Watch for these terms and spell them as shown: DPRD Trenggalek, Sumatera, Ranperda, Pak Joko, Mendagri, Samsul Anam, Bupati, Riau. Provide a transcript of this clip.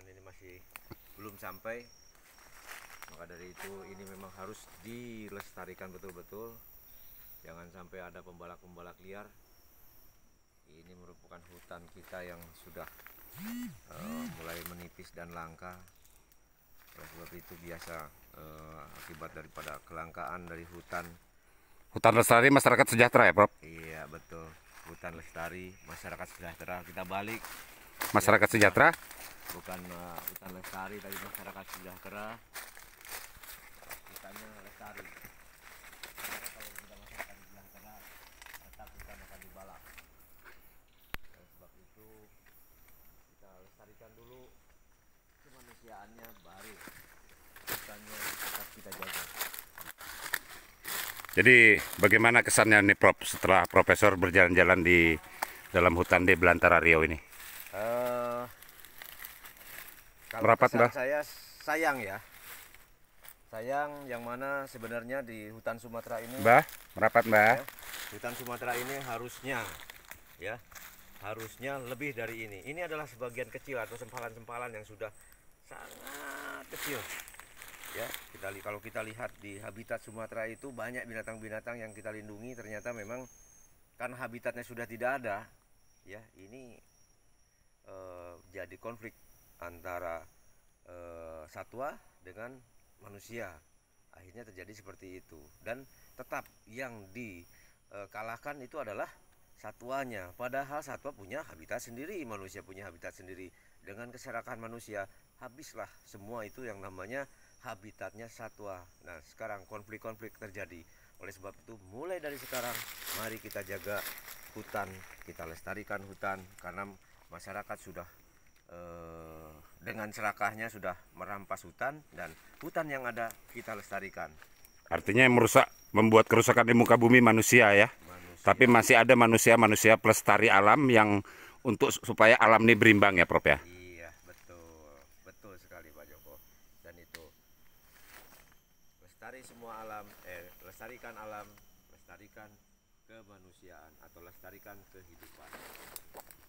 jalan ini masih belum sampai. Maka dari itu ini memang harus dilestarikan betul-betul. Jangan sampai ada pembalak-pembalak liar. Ini merupakan hutan kita yang sudah mulai menipis dan langka. Oleh sebab itu biasa akibat daripada kelangkaan dari hutan. Hutan lestari, masyarakat sejahtera ya, Prof? Iya, betul. Hutan lestari, masyarakat sejahtera. Kita balik. Masyarakat sejahtera? Bukan hutan lestari, tapi masyarakat sejahtera. Hutannya lestari. Karena kalau kita masyarakat sejahtera, tetap hutan akan dibalak. Oleh sebab itu, kita lestarikan dulu kemanusiaannya, baru hutannya tetap kita jaga. Jadi bagaimana kesannya nih, Prof, setelah Profesor berjalan-jalan di dalam hutan di Belantara Riau ini? Merapat, Mbak? Saya sayang ya, sayang yang mana sebenarnya di hutan Sumatera ini. Mbak, merapat, Mbak. Ya, hutan Sumatera ini harusnya, ya, harusnya lebih dari ini. Ini adalah sebagian kecil atau sempalan-sempalan yang sudah sangat kecil. Ya, kalau kita lihat di habitat Sumatera itu banyak binatang-binatang yang kita lindungi, ternyata memang karena habitatnya sudah tidak ada, ya ini jadi konflik antara satwa dengan manusia. Akhirnya terjadi seperti itu, dan tetap yang dikalahkan itu adalah satwanya. Padahal satwa punya habitat sendiri, manusia punya habitat sendiri. Dengan keserakahan manusia, habislah semua itu yang namanya habitatnya satwa. Nah, sekarang konflik-konflik terjadi. Oleh sebab itu, mulai dari sekarang mari kita jaga hutan, kita lestarikan hutan, karena masyarakat sudah dengan serakahnya sudah merampas hutan, dan hutan yang ada kita lestarikan. Artinya yang merusak, membuat kerusakan di muka bumi manusia ya. Manusia. Tapi masih ada manusia-manusia pelestari alam yang untuk supaya alam ini berimbang ya, Prof ya. Iya, betul. Betul sekali, Pak Joko. Dan itu lestarikan alam, lestarikan kemanusiaan atau lestarikan kehidupan.